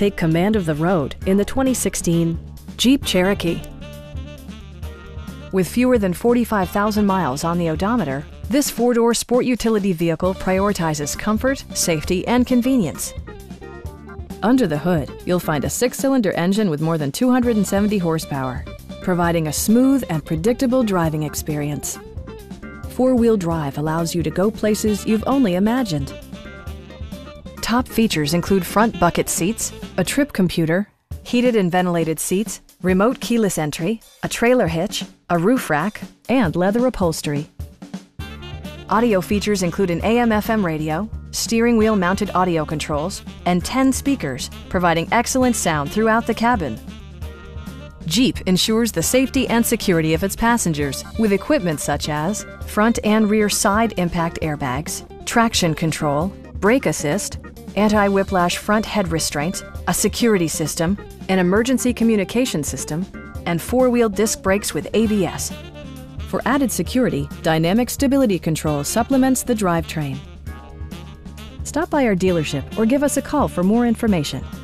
take command of the road in the 2016 Jeep Cherokee. With fewer than 45,000 miles on the odometer, this four-door sport utility vehicle prioritizes comfort, safety, and convenience. Under the hood, you'll find a six-cylinder engine with more than 270 horsepower, providing a smooth and predictable driving experience. Four-wheel drive allows you to go places you've only imagined. Top features include front bucket seats, a trip computer, heated and ventilated seats, remote keyless entry, a trailer hitch, a roof rack, and leather upholstery. Audio features include an AM/FM radio, steering wheel mounted audio controls, and 10 speakers, providing excellent sound throughout the cabin. Jeep ensures the safety and security of its passengers with equipment such as front and rear side impact airbags, traction control, brake assist, anti-whiplash front head restraints, a security system, an emergency communication system, and four-wheel disc brakes with ABS. For added security, Dynamic Stability Control supplements the drivetrain. Stop by our dealership or give us a call for more information.